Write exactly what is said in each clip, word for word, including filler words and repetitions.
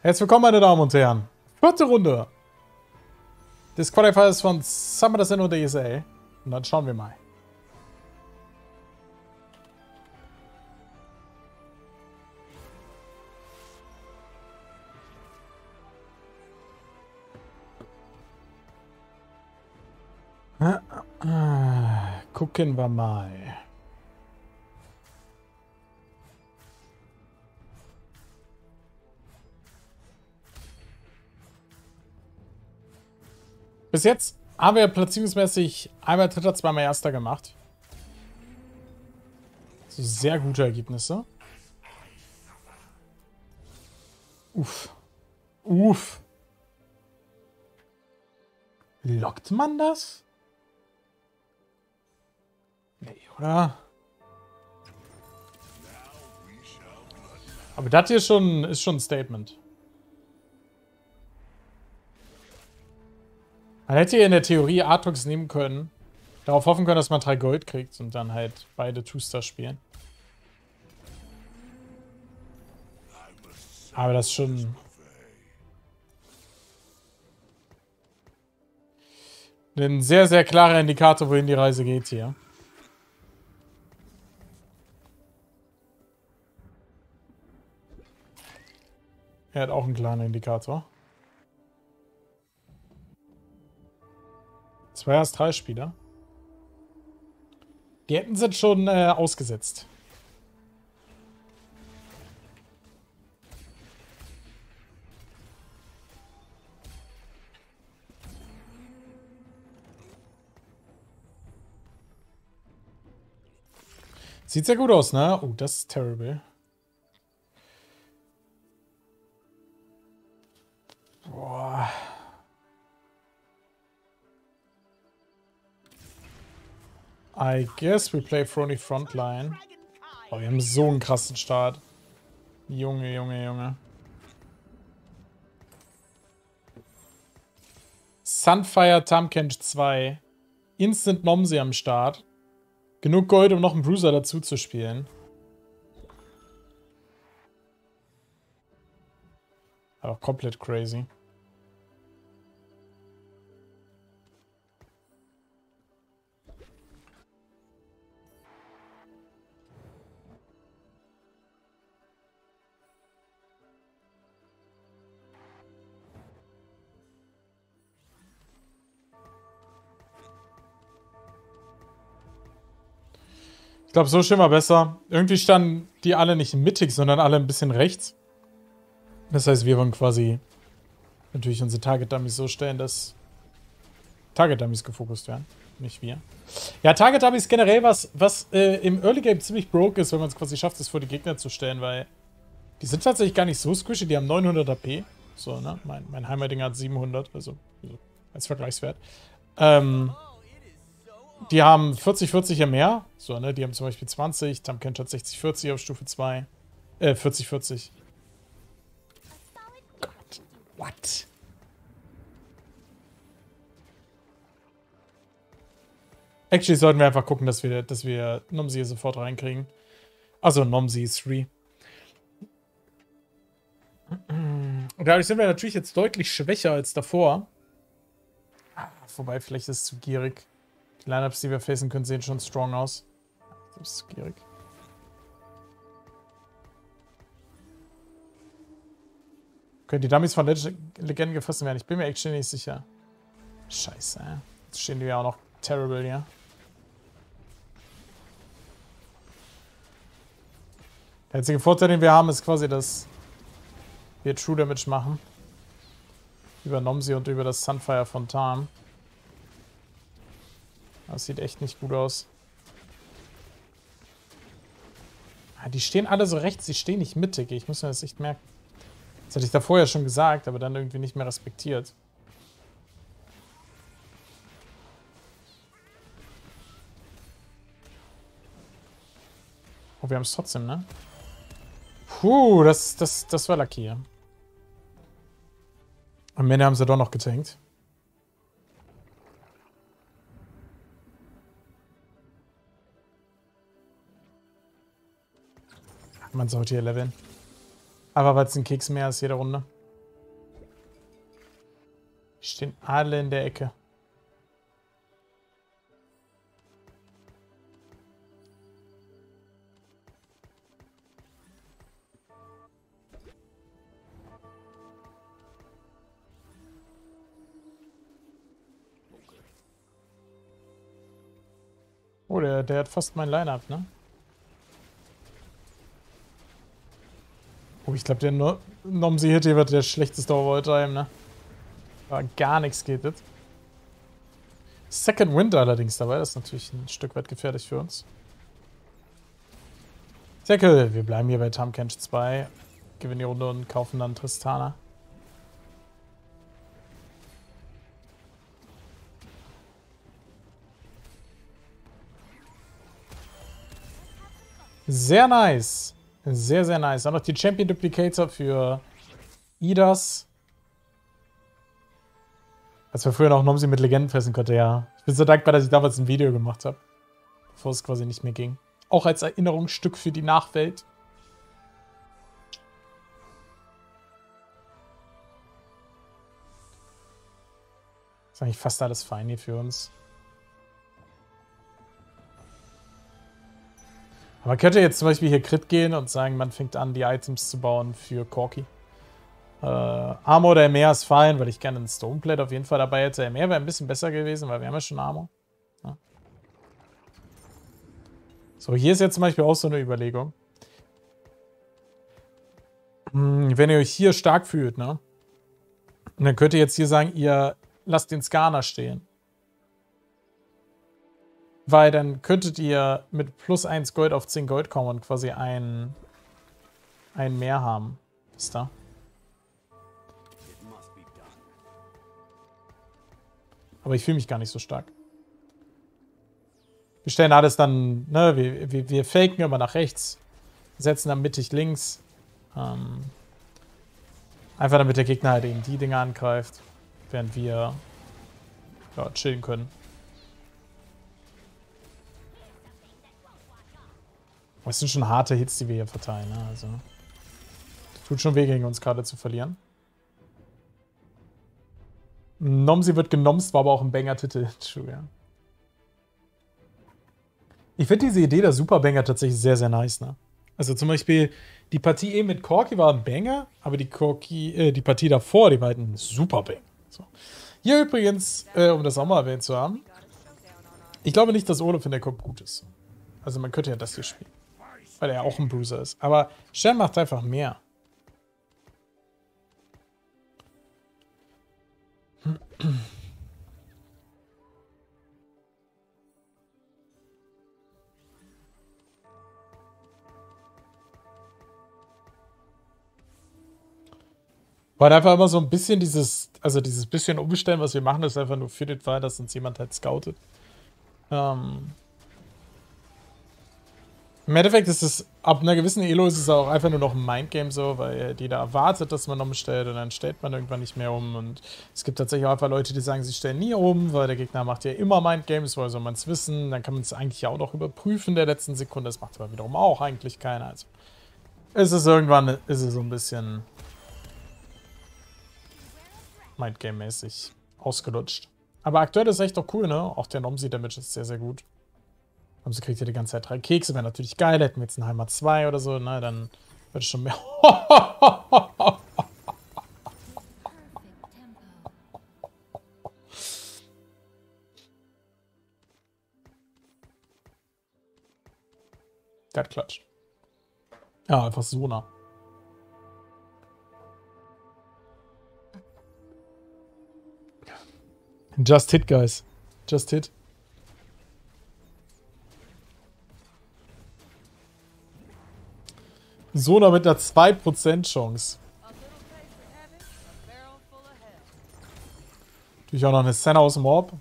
Herzlich willkommen, meine Damen und Herren. Vierte Runde des Qualifiers von Summer D S A. Und dann schauen wir mal. Gucken wir mal. Bis jetzt haben wir platzierungsmäßig einmal Dritter, zweimal Erster gemacht. So sehr gute Ergebnisse. Uff. Uff. Lockt man das? Nee, oder? Aber das hier schon, ist schon ein Statement. Man hätte hier in der Theorie Artux nehmen können, darauf hoffen können, dass man drei Gold kriegt und dann halt beide Two-Star spielen. Aber das ist schon... ein sehr, sehr klarer Indikator, wohin die Reise geht hier. Er hat auch einen klaren Indikator. Zwei Astral-Spieler. Die hätten sie schon äh, ausgesetzt. Sieht sehr gut aus, ne? Oh, das ist terrible. Boah. I guess we play Frony Frontline. Oh, wir haben so einen krassen Start. Junge, Junge, Junge. Sunfire Tahm Kench zwei. Instant Nomsy am Start. Genug Gold, um noch einen Bruiser dazu zu spielen. Aber komplett crazy. Ich glaube, so schön war besser. Irgendwie standen die alle nicht mittig, sondern alle ein bisschen rechts. Das heißt, wir wollen quasi natürlich unsere Target-Dummies so stellen, dass Target-Dummies gefokust werden, nicht wir. Ja, Target-Dummies generell, was, was äh, im Early-Game ziemlich broke ist, wenn man es quasi schafft, es vor die Gegner zu stellen, weil die sind tatsächlich gar nicht so squishy, die haben neunhundert A P. So, ne? Mein, mein Heimerdinger hat siebenhundert, also, also als Vergleichswert. Ähm... Die haben vierzig vierzig mehr. So, ne? Die haben zum Beispiel zwanzig. Tahm Kench hat sechzig vierzig auf Stufe zwei. Äh, vierzig vierzig. Gott. What? Actually sollten wir einfach gucken, dass wir, dass wir Nomsy sofort reinkriegen. Also Nomsy drei. Und dadurch sind wir natürlich jetzt deutlich schwächer als davor. Wobei, vielleicht ist es zu gierig. Die Lineups, die wir facen können, sehen schon strong aus. Das ist gierig. Können die Dummies von Legenden gefressen werden? Ich bin mir echt nicht sicher. Scheiße, ey. Jetzt stehen die ja auch noch terrible hier. Der einzige Vorteil, den wir haben, ist quasi, dass wir True Damage machen. Über Nomsy und über das Sunfire von Tahm. Das sieht echt nicht gut aus. Ah, die stehen alle so rechts, die stehen nicht mittig. Ich muss mir das echt merken. Das hatte ich da vorher schon gesagt, aber dann irgendwie nicht mehr respektiert. Oh, wir haben es trotzdem, ne? Puh, das, das, das war lucky. Ja. Am Ende haben sie doch noch getankt. Man sollte hier leveln. Aber weil es ein Keks mehr ist jede Runde. Stehen alle in der Ecke. Oh, der, der hat fast mein Line-Up, ne? Oh, ich glaube, der no Nomsy Hit hier wird der schlechteste Overtime, ne? Aber gar nichts geht jetzt. Second Wind allerdings dabei, das ist natürlich ein Stück weit gefährlich für uns. Sehr cool, wir bleiben hier bei Tahm Kench zwei, gewinnen die Runde und kaufen dann Tristana. Sehr nice. Sehr, sehr nice. Dann noch die Champion Duplicator für I D A S. Als wir früher noch Nomsy mit Legenden fressen konnte, ja. Ich bin so dankbar, dass ich damals ein Video gemacht habe. Bevor es quasi nicht mehr ging. Auch als Erinnerungsstück für die Nachwelt. Ist eigentlich fast alles fein hier für uns. Man könnte jetzt zum Beispiel hier Crit gehen und sagen, man fängt an, die Items zu bauen für Corki. Äh, Armor oder M R ist fein, weil ich gerne einen Stoneblade auf jeden Fall dabei hätte. M R wäre ein bisschen besser gewesen, weil wir haben ja schon Armor. Ja. So, hier ist jetzt zum Beispiel auch so eine Überlegung. Hm, wenn ihr euch hier stark fühlt, ne? Und dann könnt ihr jetzt hier sagen, ihr lasst den Skarner stehen. Weil dann könntet ihr mit plus eins Gold auf zehn Gold kommen und quasi ein, ein mehr haben. Ist da? Aber ich fühle mich gar nicht so stark. Wir stellen alles dann, ne, wir, wir, wir faken immer nach rechts, setzen dann mittig links. Ähm, einfach damit der Gegner halt eben die Dinger angreift, während wir ja, chillen können. Es sind schon harte Hits, die wir hier verteilen. Also, tut schon weh, gegen uns gerade zu verlieren. Nomsy wird genomst, war aber auch ein Banger-Titel. Ja. Ich finde diese Idee der Super-Banger tatsächlich sehr, sehr nice. Ne? Also zum Beispiel, die Partie eben mit Corki war ein Banger, aber die, Corki, äh, die Partie davor, die war halt ein Super-Banger. So. Hier übrigens, äh, um das auch mal erwähnt zu haben, ich glaube nicht, dass Olaf in der Kopf gut ist. Also man könnte ja das hier spielen. Weil er auch ein Bruiser ist. Aber Shen macht einfach mehr. Weil einfach immer so ein bisschen dieses, also dieses bisschen umstellen, was wir machen, ist einfach nur für den Fall, dass uns jemand halt scoutet. Ähm... Im Endeffekt ist es, ab einer gewissen Elo ist es auch einfach nur noch ein Mindgame so, weil jeder erwartet, dass man umstellt und dann stellt man irgendwann nicht mehr um. Und es gibt tatsächlich auch einfach Leute, die sagen, sie stellen nie um, weil der Gegner macht ja immer Mindgames, woher soll man es wissen? Dann kann man es eigentlich auch noch überprüfen in der letzten Sekunde. Das macht aber wiederum auch eigentlich keiner. Also ist es irgendwann, ist es so ein bisschen Mindgame-mäßig ausgelutscht. Aber aktuell ist es echt doch cool, ne? Auch der Nomsy-Damage ist sehr, sehr gut. Sie kriegt ja die ganze Zeit drei Kekse, wäre natürlich geil, hätten wir jetzt einen Heimat zwei oder so, ne, dann wird es schon mehr. Der hat klatscht. Ja, einfach Sona. Just hit, guys. Just hit. Sona mit einer zwei Prozent Chance. Natürlich auch noch eine Senna aus dem Orb,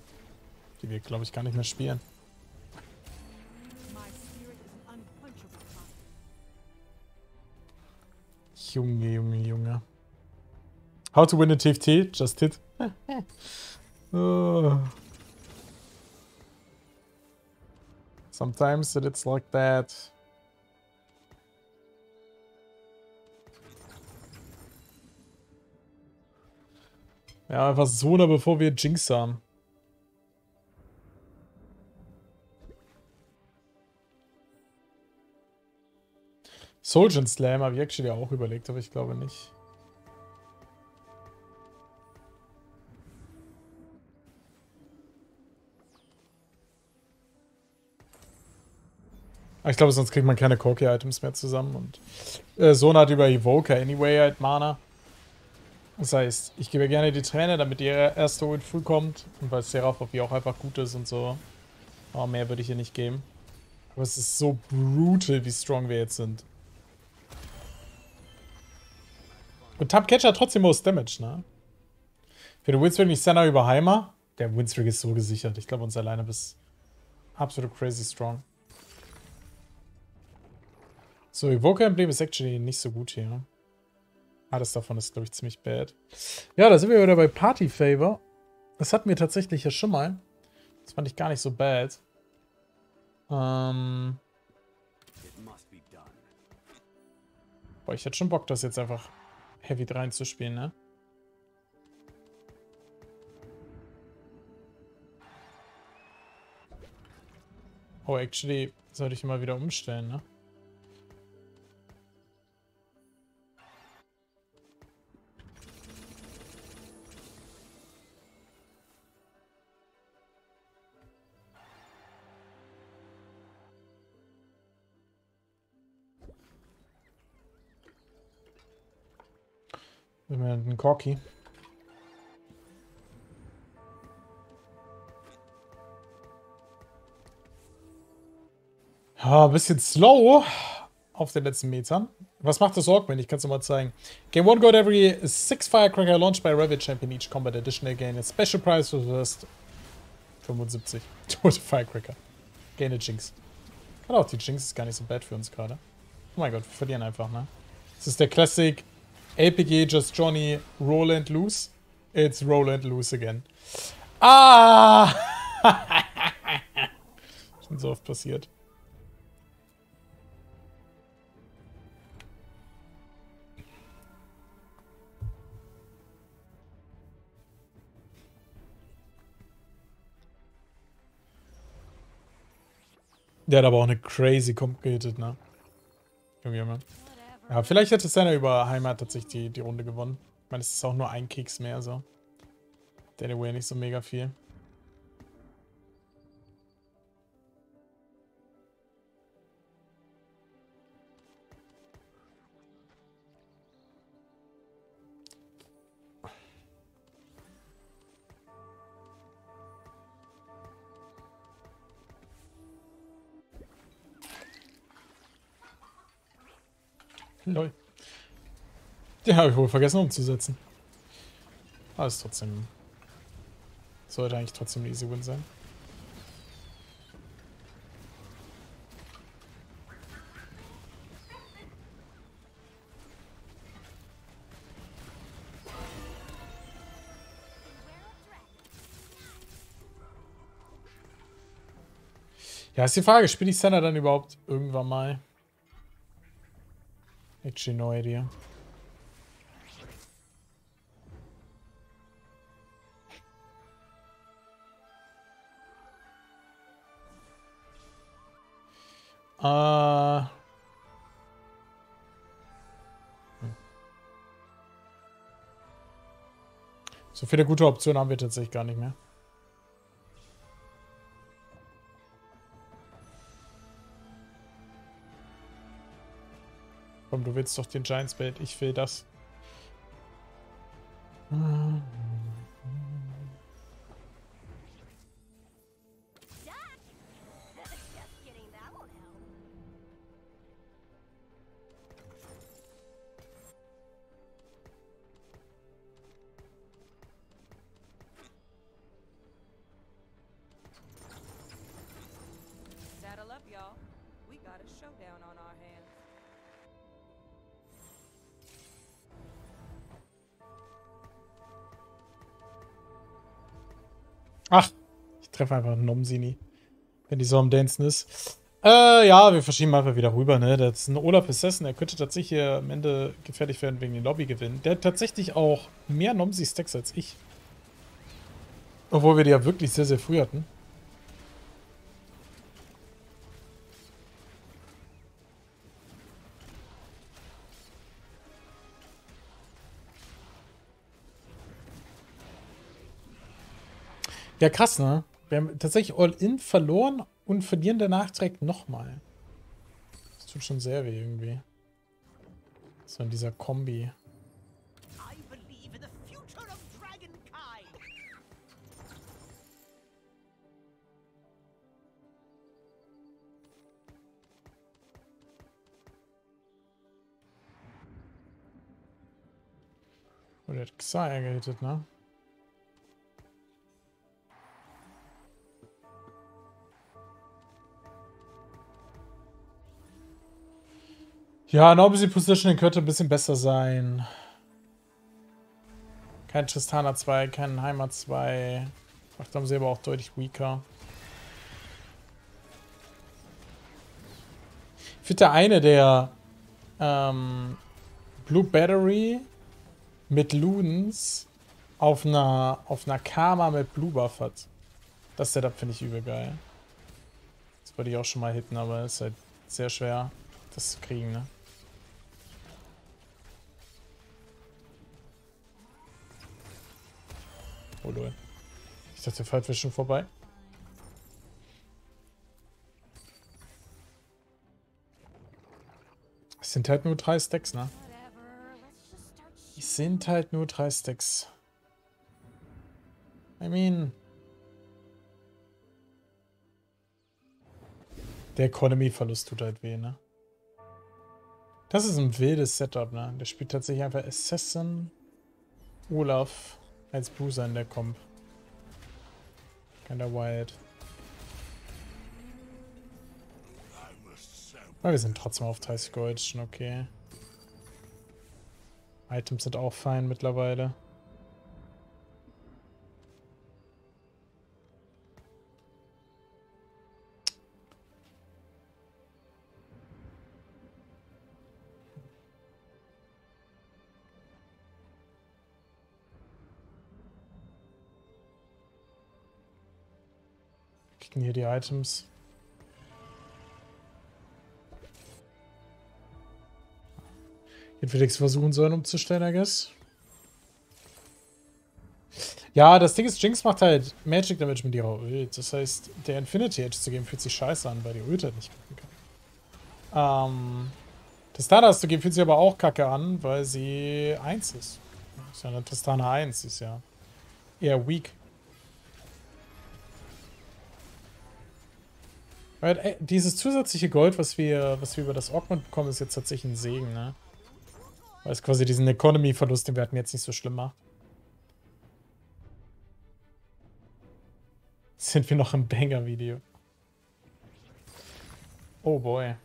die wir, glaube ich, gar nicht mehr spielen. Junge, Junge, Junge. How to win a T F T? Just hit. uh. Sometimes it's like that. Ja, einfach Sona, bevor wir Jinx haben. Soldier Slam habe ich actually auch überlegt, aber ich glaube nicht. Ich glaube, sonst kriegt man keine Corki-Items mehr zusammen. Und äh, Sona hat über Evoker anyway halt Mana. Das heißt, ich gebe gerne die Träne, damit ihre erste Ult früh kommt. Und weil Seraph wie auch einfach gut ist und so. Aber mehr würde ich ihr nicht geben. Aber es ist so brutal, wie strong wir jetzt sind. Und Tahm Kench hat trotzdem most Damage, ne? Für den Windstrick nicht Senna über Heimer. Der Windstrick ist so gesichert. Ich glaube, uns alleine bis absolut crazy strong. So, Evoker-Emblem ist actually nicht so gut hier. Alles davon ist, glaube ich, ziemlich bad. Ja, da sind wir wieder bei Party-Favor. Das hatten wir tatsächlich ja schon mal. Das fand ich gar nicht so bad. Ähm... Boah, ich hätte schon Bock, das jetzt einfach heavy reinzuspielen, ne? Oh, actually sollte ich immer wieder umstellen, ne? Wir haben einen Corki. Ja, ein bisschen slow auf den letzten Metern. Was macht das Augment? Ich kann es nochmal zeigen. Game one got every six Firecracker launched by Revit Champion each combat additional gain a special prize for the first fünfundsiebzig. Tote Firecracker. Gain a Jinx. Gerade auch die Jinx ist gar nicht so bad für uns gerade. Oh mein Gott, wir verlieren einfach, ne? Das ist der Classic. A P G, just Johnny, roll and lose. It's roll and lose again. Ah! Schon so oft passiert. Der hat aber auch eine crazy Comp gehittet, ne? Junge, Junge. Ja, vielleicht hätte Senna über Heimat tatsächlich die, die Runde gewonnen. Ich meine, es ist auch nur ein Keks mehr, so. Anyway, nicht so mega viel. Lol. Den habe ich wohl vergessen umzusetzen. Aber ist trotzdem. Sollte eigentlich trotzdem ein Easy Win sein. Ja, ist die Frage, spiele ich Senna dann überhaupt irgendwann mal? Actually, no idea. Uh... Hm. So viele gute Optionen haben wir tatsächlich gar nicht mehr. Komm, du willst doch den Giants-Bait, ich will das. Ach, ich treffe einfach Nomsy nie, wenn die so am Dancen ist. Äh, ja, wir verschieben einfach wieder rüber, ne? Das ist ein Olaf Assassin, der könnte tatsächlich hier am Ende gefährlich werden wegen den Lobbygewinn. Der hat tatsächlich auch mehr Nomsy-Stacks als ich. Obwohl wir die ja wirklich sehr, sehr früh hatten. Ja, krass, ne? Wir haben tatsächlich All-In verloren und verlieren danach direkt nochmal. Das tut schon sehr weh irgendwie. So in dieser Kombi. Oh, der hat Xayah gehittet, ne? Ja, Nomsy Positioning könnte ein bisschen besser sein. Kein Tristana zwei, kein Heimer zwei. Macht Nomsy aber auch deutlich weaker. Ich finde, der eine, der ähm, Blue Battery mit Ludens auf einer, auf einer Karma mit Blue Buff hat. Das Setup finde ich übel geil. Das wollte ich auch schon mal hitten, aber ist halt sehr schwer, das zu kriegen, ne? Oh lol. Ich dachte, der Fight wäre schon vorbei. Es sind halt nur drei Stacks, ne? Es sind halt nur drei Stacks. I mean... Der Economy-Verlust tut halt weh, ne? Das ist ein wildes Setup, ne? Der spielt tatsächlich einfach Assassin, Olaf... als Bruiser in der Comp. Kinda wild. Aber wir sind trotzdem auf dreißig Gold, schon okay. Items sind auch fein mittlerweile. Hier die Items. Jetzt würde ich es versuchen sollen umzustellen, I guess. Ja, das Ding ist, Jinx macht halt Magic Damage mit ihrer Ult. Das heißt, der Infinity Edge zu geben fühlt sich scheiße an, weil die Ult halt nicht gucken kann. Ähm, das Stardust zu geben fühlt sich aber auch kacke an, weil sie eins ist. Das ist ja eine Tristana eins, ist ja eher weak. Weil ey, dieses zusätzliche Gold, was wir, was wir über das Augment bekommen, ist jetzt tatsächlich ein Segen, ne? Weil es quasi diesen Economy-Verlust, den wir hatten, jetzt nicht so schlimm macht. Sind wir noch im Banger-Video? Oh boy.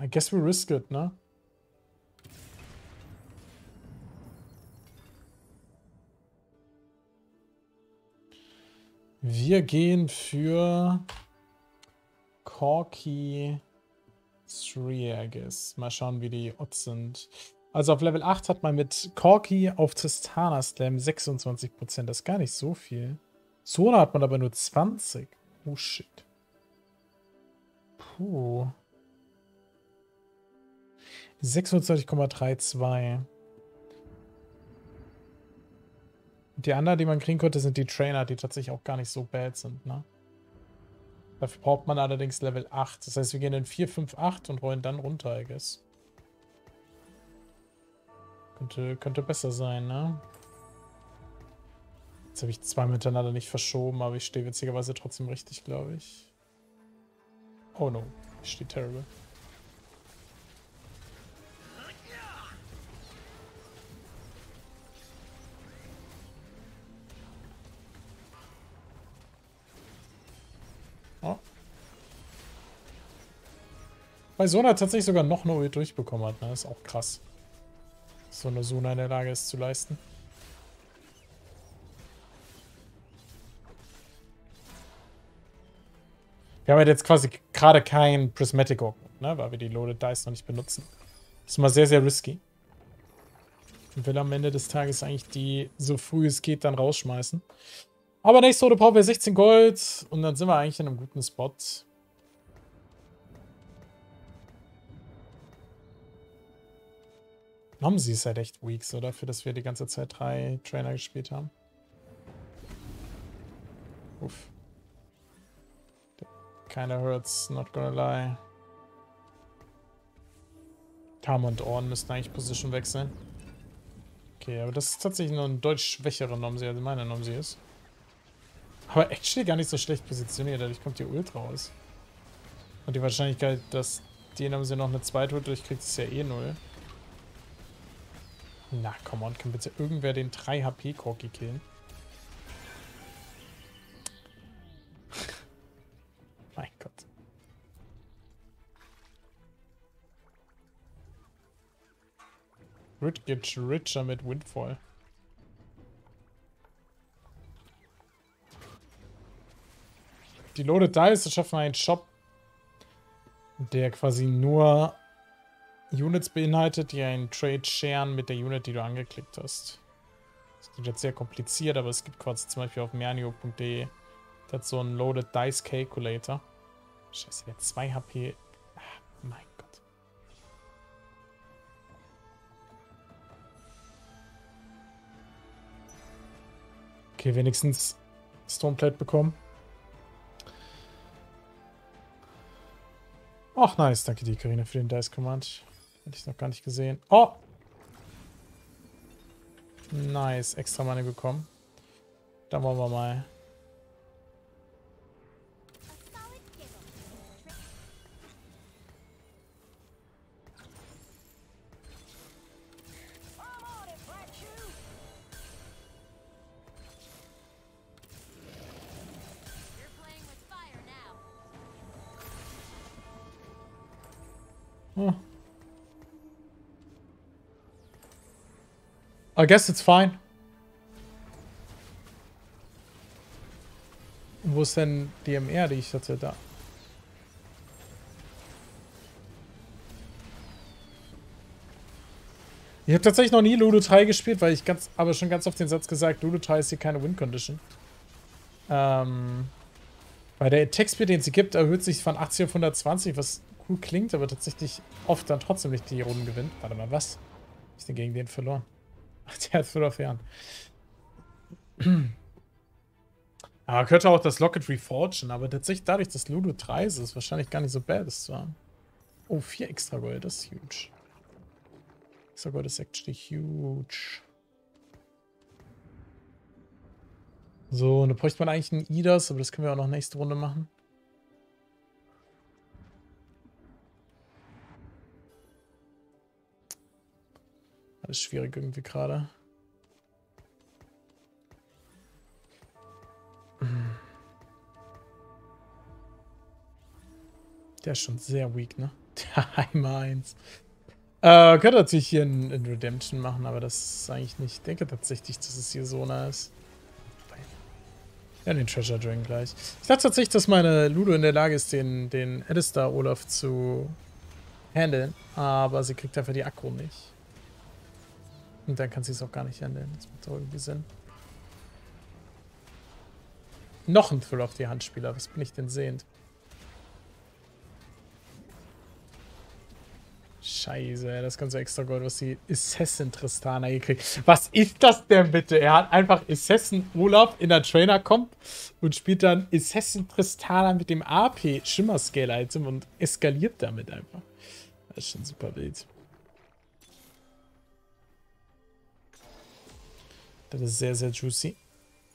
I guess we risk it, ne? Wir gehen für Corki drei, I guess. Mal schauen, wie die Odds sind. Also auf Level acht hat man mit Corki auf Tristana Slam sechsundzwanzig Prozent. Das ist gar nicht so viel. Sona hat man aber nur zwanzig. Oh shit. Puh. sechsundzwanzig Komma zweiunddreißig. Die anderen, die man kriegen konnte, sind die Trainer, die tatsächlich auch gar nicht so bad sind, ne? Dafür braucht man allerdings Level acht. Das heißt, wir gehen in vier, fünf, acht und rollen dann runter, I guess. Könnte, könnte besser sein, ne? Jetzt habe ich zweimal miteinander nicht verschoben, aber ich stehe witzigerweise trotzdem richtig, glaube ich. Oh no, ich stehe terrible. Weil Sona tatsächlich sogar noch eine Ult durchbekommen hat, ne? Das ist auch krass. So eine Sona in der Lage ist zu leisten. Wir haben halt jetzt quasi gerade kein Prismatic Augment, ne? Weil wir die Loaded Dice noch nicht benutzen. Das ist mal sehr, sehr risky. und will am Ende des Tages eigentlich die, so früh es geht, dann rausschmeißen. Aber nächste Runde brauchen wir sechzehn Gold und dann sind wir eigentlich in einem guten Spot. Nomsy ist halt echt weak, so dafür, dass wir die ganze Zeit drei Trainer gespielt haben. Uff. Kinda hurts, not gonna lie. Tahm und Orn müssten eigentlich Position wechseln. Okay, aber das ist tatsächlich nur ein deutlich schwächerer Nomsy, als meine Nomsy ist. Aber actually gar nicht so schlecht positioniert, dadurch kommt die Ult raus. Und die Wahrscheinlichkeit, dass die Nomsy noch eine zweite Ult durchkriegt, ist ja eh null. Na, come on, kann bitte irgendwer den drei HP Corki killen? Mein Gott. Rit gets richer mit Windfall. Die Loaded Dice schaffen einen Shop, der quasi nur Units beinhaltet, die einen Trade sharen mit der Unit, die du angeklickt hast. Das klingt jetzt sehr kompliziert, aber es gibt quasi zum Beispiel auf mernio punkt de das so einen Loaded Dice Calculator. Scheiße, der zwei HP. Ah, mein Gott. Okay, wenigstens Stoneblade bekommen. Ach, nice. Danke dir, Karina, für den Dice-Command. Hätte ich noch gar nicht gesehen. Oh! Nice. Extra Money bekommen. Da machen wir mal. I guess it's fine. Wo ist denn die M R, die ich hatte? Da. Ich habe tatsächlich noch nie Ludo Thai gespielt, weil ich ganz, aber schon ganz oft den Satz gesagt, Ludo Thai ist hier keine Win-Condition. Ähm, weil der Attack-Speed, den sie gibt, erhöht sich von achtzig auf hundertzwanzig, was cool klingt, aber tatsächlich oft dann trotzdem nicht die Runden gewinnt. Warte mal, was? Hab ich denn gegen den verloren? Der hat fünf Jahren. Aber könnte auch das Locket reforgen, aber tatsächlich dadurch, dass Ludo drei ist, ist wahrscheinlich gar nicht so bad, das zu haben. Oh, vier extra Gold, das ist huge. Extra Gold ist actually huge. So, und da bräuchte man eigentlich einen I D A S, aber das können wir auch noch nächste Runde machen. Das ist schwierig irgendwie gerade. Der ist schon sehr weak, ne? Der Heimer eins. Äh, könnte natürlich hier in, in Redemption machen, aber das ist eigentlich nicht. Ich denke tatsächlich, dass es hier Sona ist. Ja, den Treasure Dragon gleich. Ich dachte tatsächlich, dass meine Ludo in der Lage ist, den, den Edistar Olaf zu handeln, aber sie kriegt dafür die Akku nicht. Und dann kann sie es auch gar nicht handeln. Das macht doch irgendwie Sinn. Noch ein Thrill auf die Handspieler. Was bin ich denn sehend? Scheiße, das ganze extra Gold, was die Assassin Tristana hier kriegt. Was ist das denn bitte? Er hat einfach Assassin Olaf in der Trainer-Comp und spielt dann Assassin Tristana mit dem A P-Schimmer-Scale-Item und eskaliert damit einfach. Das ist schon super wild. Das ist sehr, sehr juicy.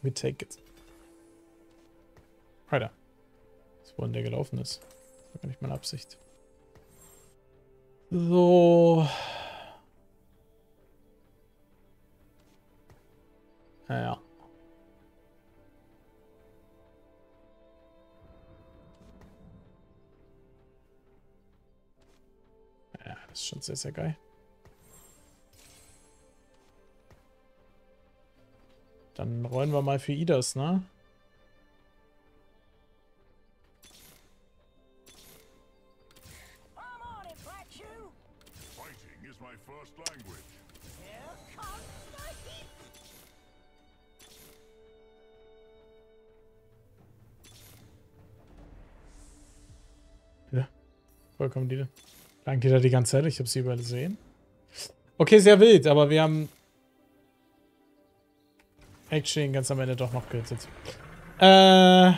We take it. Alter. Wo denn der gelaufen ist. Das war gar nicht meine Absicht. So. Naja. Ja, das ist schon sehr, sehr geil. Dann rollen wir mal für I D A S, ne? Ja, vollkommen die da. Lagen die da die ganze Zeit? Ich habe sie übersehen. Okay, sehr wild, aber wir haben Action ganz am Ende doch noch getötet. Äh...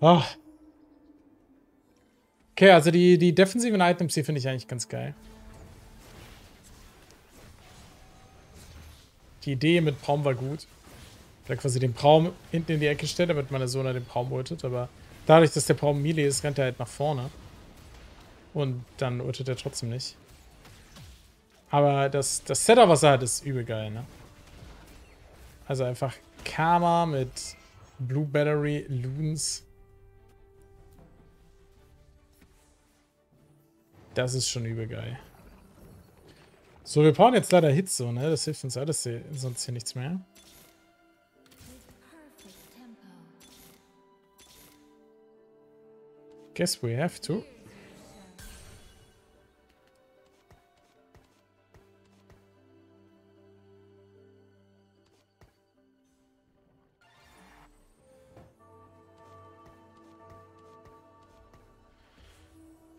Oh. Okay, also die, die defensiven Items hier finde ich eigentlich ganz geil. Die Idee mit Braum war gut. Da quasi den Braum hinten in die Ecke stellt, damit meine Sona den Braum ultet. Aber dadurch, dass der Braum Melee ist, rennt er halt nach vorne. Und dann ultet er trotzdem nicht. Aber das, das Setup, was er hat, ist übel geil, ne? Also einfach Karma mit Blue Battery, Loons. Das ist schon übel geil. So, wir brauchen jetzt leider Hitze, ne? Das hilft uns alles hier, sonst hier nichts mehr. Guess we have to.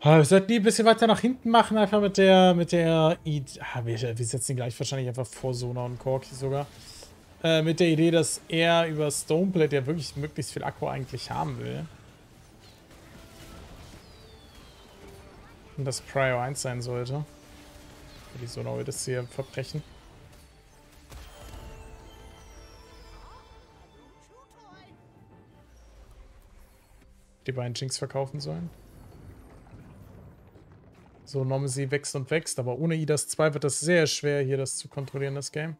Wir sollten die ein bisschen weiter nach hinten machen, einfach mit der, mit der Idee, ah, wir, wir setzen ihn gleich wahrscheinlich einfach vor Sona und Corki sogar, äh, mit der Idee, dass er über Stoneblade ja wirklich möglichst viel Akku eigentlich haben will. Und das Prior eins sein sollte. Die Sona will das hier verbrechen. Die beiden Jinx verkaufen sollen. So, Nomsy wächst und wächst, aber ohne I D A S zwei wird das sehr schwer, hier das zu kontrollieren, das Game.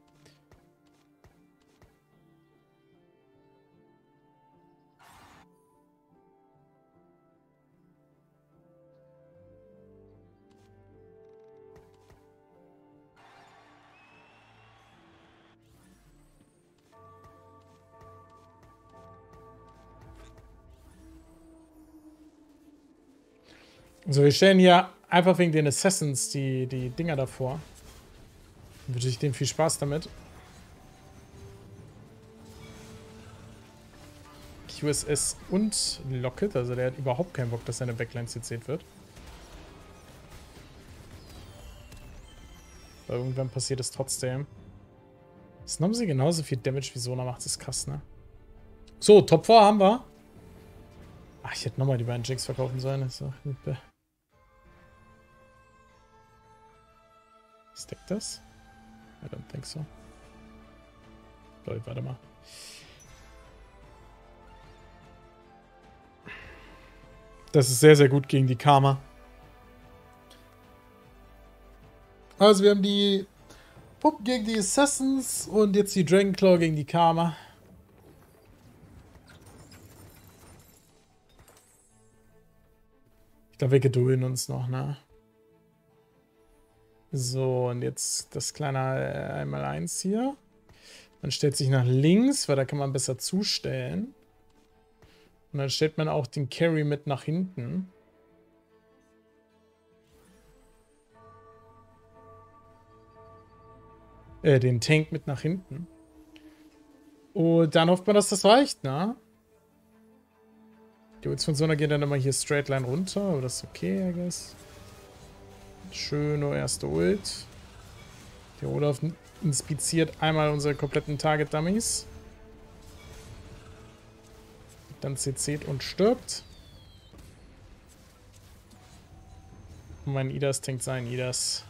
So, wir stellen hier einfach wegen den Assassins die, die Dinger davor. Dann wünsche ich denen viel Spaß damit. Q S S und Locket, also der hat überhaupt keinen Bock, dass seine Backline C C'd wird. Aber irgendwann passiert es trotzdem. Das haben sie genauso viel Damage wie Sona macht, das ist krass, ne? So, Top vier haben wir. Ach, ich hätte nochmal die beiden Jinx verkaufen sollen. Das ist auch nicht bäh. Stackt das? I don't think so. Leute, warte mal. Das ist sehr, sehr gut gegen die Karma. Also wir haben die Puppen gegen die Assassins und jetzt die Dragon Claw gegen die Karma. Ich glaube, wir gedulden uns noch, ne? So, und jetzt das kleine eins mal eins hier. Man stellt sich nach links, weil da kann man besser zustellen. Und dann stellt man auch den Carry mit nach hinten. Äh, den Tank mit nach hinten. Und dann hofft man, dass das reicht, ne? Die Ults von Sona gehen dann immer hier straight line runter, aber das ist okay, I guess. Schöne erste Ult. Der Olaf inspiziert einmal unsere kompletten Target-Dummies. Dann C C'd und stirbt. Und mein I D A S tankt sein I D A S.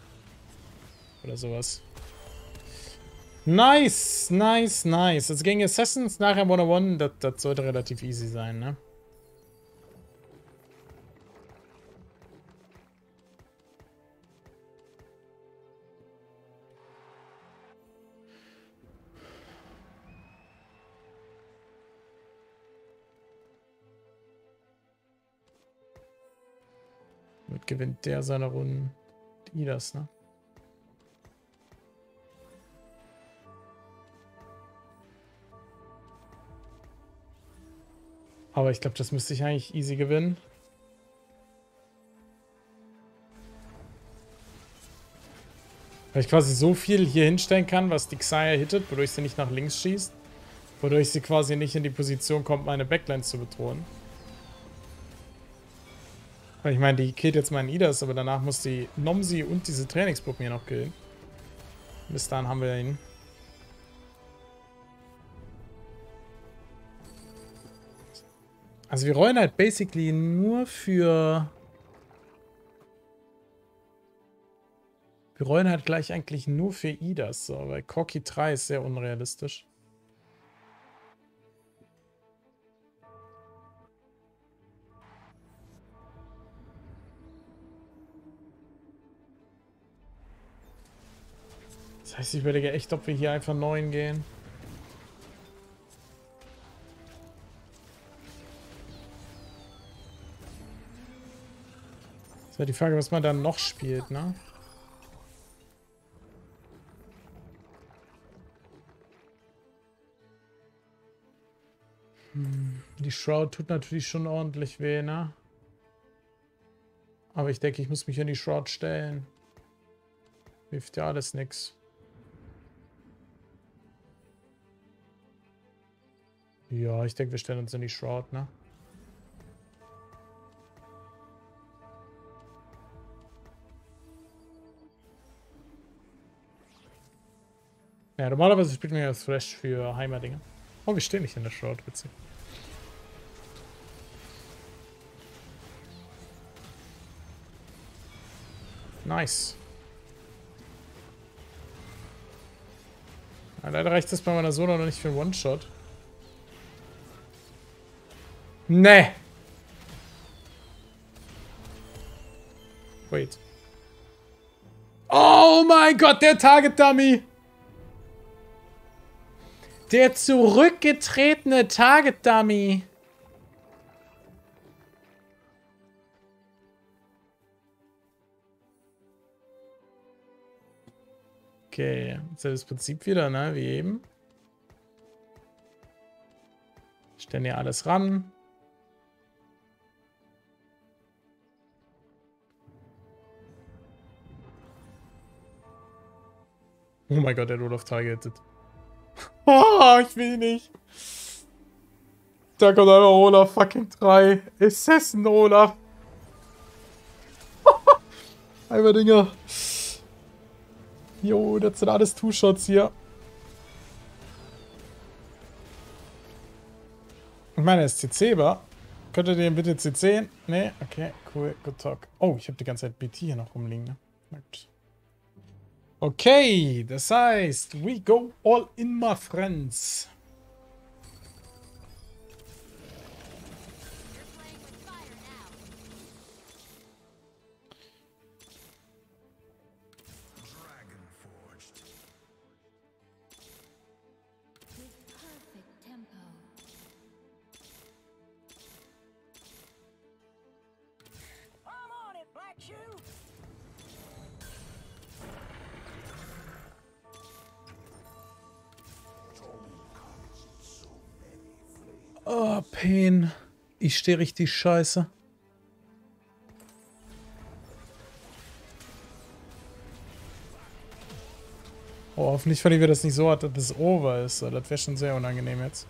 Oder sowas. Nice, nice, nice. Also gegen Assassins nachher one on one, das, das sollte relativ easy sein, ne? Gewinnt der seine Runden. I D A S, ne? Aber ich glaube, das müsste ich eigentlich easy gewinnen. Weil ich quasi so viel hier hinstellen kann, was die Xayah hittet, wodurch sie nicht nach links schießt. Wodurch sie quasi nicht in die Position kommt, meine Backlines zu bedrohen. Weil ich meine, die killt jetzt meinen I D A S, aber danach muss die Nomsy und diese Trainingsbrocken hier noch killen. Bis dahin haben wir ihn. Also wir rollen halt basically nur für... Wir rollen halt gleich eigentlich nur für I D A S, so, weil Corki drei ist sehr unrealistisch. Das heißt, ich überlege echt, ob wir hier einfach neun gehen. Das ist ja die Frage, was man dann noch spielt, ne? Die Shroud tut natürlich schon ordentlich weh, ne? Aber ich denke, ich muss mich in die Shroud stellen. Hilft ja alles nix. Ja, ich denke, wir stellen uns in die Shroud, ne? Ja, normalerweise spielt man ja das Flash für Heimerdinger. Oh, wir stehen nicht in der Shroud, witzig. Nice. Ja, leider reicht das bei meiner Sona noch nicht für einen One-Shot. Nee! Wait. Oh mein Gott, der Target-Dummy! Der zurückgetretene Target-Dummy! Okay, jetzt ist das Prinzip wieder, ne, wie eben. Stellen hier alles ran. Oh mein Gott, der hat Olaf targetet. Oh, ich will nicht. Da kommt einfach Olaf fucking drei. Assassin Olaf. Heimerdinger. Jo, das sind alles Two-Shots hier. Ich meine, er ist C C, war. Könnt ihr den bitte C C'en? Ne? Okay, cool, good talk. Oh, ich habe die ganze Zeit B T hier noch rumliegen, ne? Okay, das heißt, we go all in, my friends. Oh, Pain. Ich stehe richtig scheiße. Oh, hoffentlich verlieren wir das nicht so hart, dass das over ist. Das wäre schon sehr unangenehm jetzt.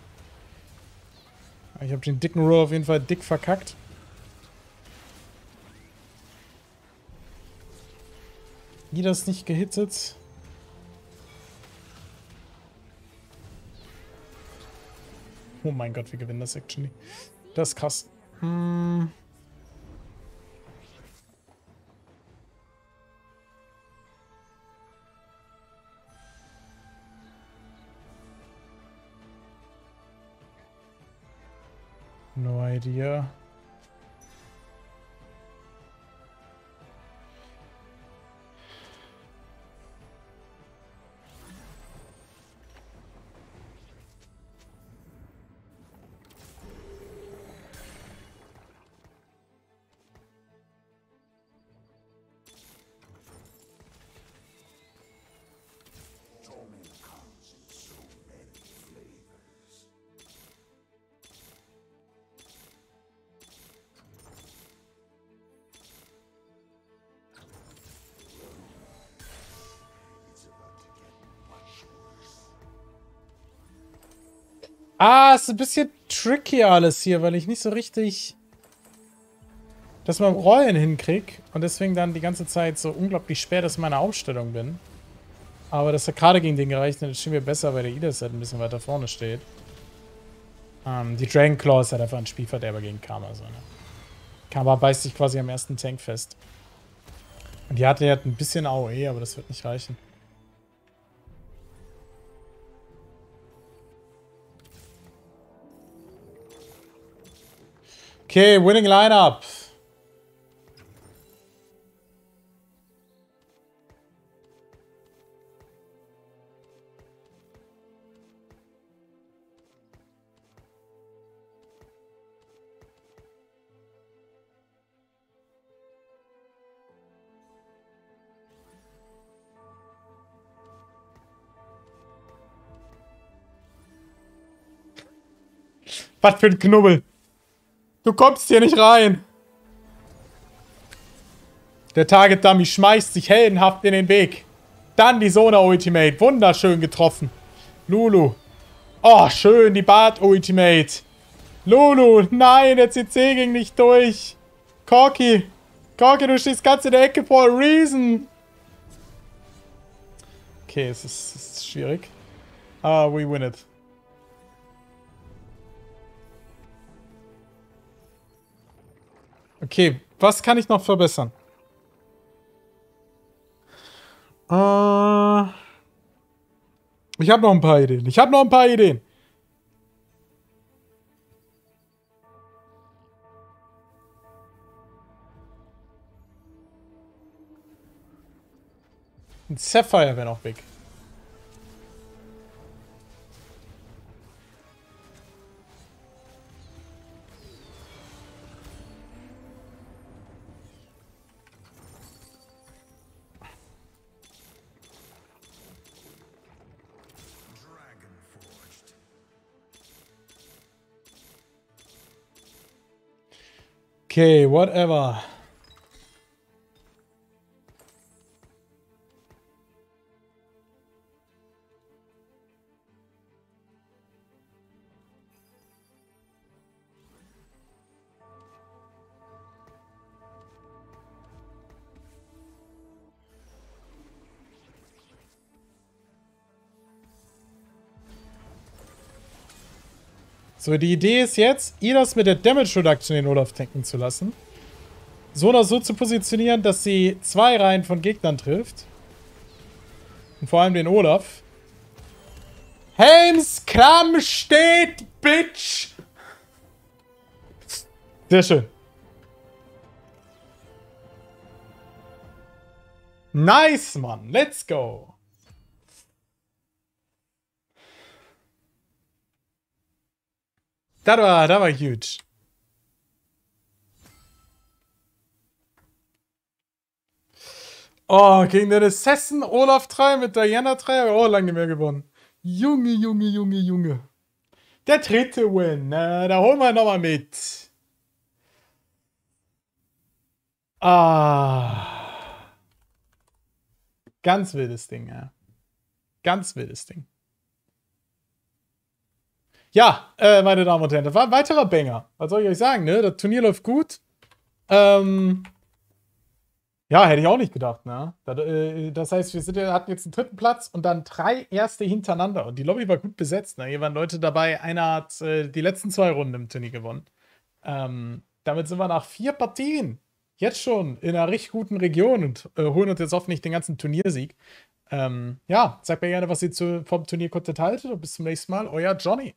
Ich habe den dicken Roll auf jeden Fall dick verkackt. Die das nicht gehittet. Oh mein Gott, wir gewinnen das actually. Das ist krass. Hm. No idea. Ah, ist ein bisschen tricky alles hier, weil ich nicht so richtig das mit dem Rollen hinkriege. Und deswegen dann die ganze Zeit so unglaublich schwer, dass ich in meiner Aufstellung bin. Aber das hat gerade gegen den gereicht. Dann stehen wir besser, weil der I D A S halt ein bisschen weiter vorne steht. Ähm, die Dragon Claw ist halt einfach ein Spielverderber gegen Karma. So, ne? Karma beißt sich quasi am ersten Tank fest. Und die hatte ja ein bisschen A O E, aber das wird nicht reichen. Okay, winning lineup. Was für ein Knubbel. Du kommst hier nicht rein. Der Target-Dummy schmeißt sich heldenhaft in den Weg. Dann die Sona-Ultimate. Wunderschön getroffen. Lulu. Oh, schön, die Bart-Ultimate. Lulu, nein, der C C ging nicht durch. Corki. Corki, du stehst ganz in der Ecke for a reason. Okay, es ist, es ist schwierig. Ah, we win it. Okay, was kann ich noch verbessern? Äh, ich habe noch ein paar Ideen. Ich habe noch ein paar Ideen. Ein Sapphire wäre noch weg. Okay, whatever. So, die Idee ist jetzt, I D A S mit der Damage Reduction den Olaf tanken zu lassen. Sona so zu positionieren, dass sie zwei Reihen von Gegnern trifft. Und vor allem den Olaf. Helms Kram steht, Bitch! Sehr schön. Nice, Mann. Let's go. Das war, das war huge. Oh, gegen den Assassin Olaf drei mit Diana drei habe ich auch lange mehr gewonnen. Junge, Junge, Junge, Junge. Der dritte Win. Na, da holen wir nochmal mit. Ah. Ganz wildes Ding, ja. Ganz wildes Ding. Ja, äh, meine Damen und Herren, das war ein weiterer Banger. Was soll ich euch sagen, ne? Das Turnier läuft gut. Ähm ja, hätte ich auch nicht gedacht, ne? Das, äh, das heißt, wir sind, hatten jetzt einen dritten Platz und dann drei erste hintereinander. Und die Lobby war gut besetzt, ne? Hier waren Leute dabei. Einer hat äh, die letzten zwei Runden im Turnier gewonnen. Ähm, damit sind wir nach vier Partien jetzt schon in einer richtig guten Region und äh, holen uns jetzt hoffentlich den ganzen Turniersieg. Ähm, ja, sagt mir gerne, was ihr zu, vom Turnierkontent haltet. Und bis zum nächsten Mal, euer Johnny.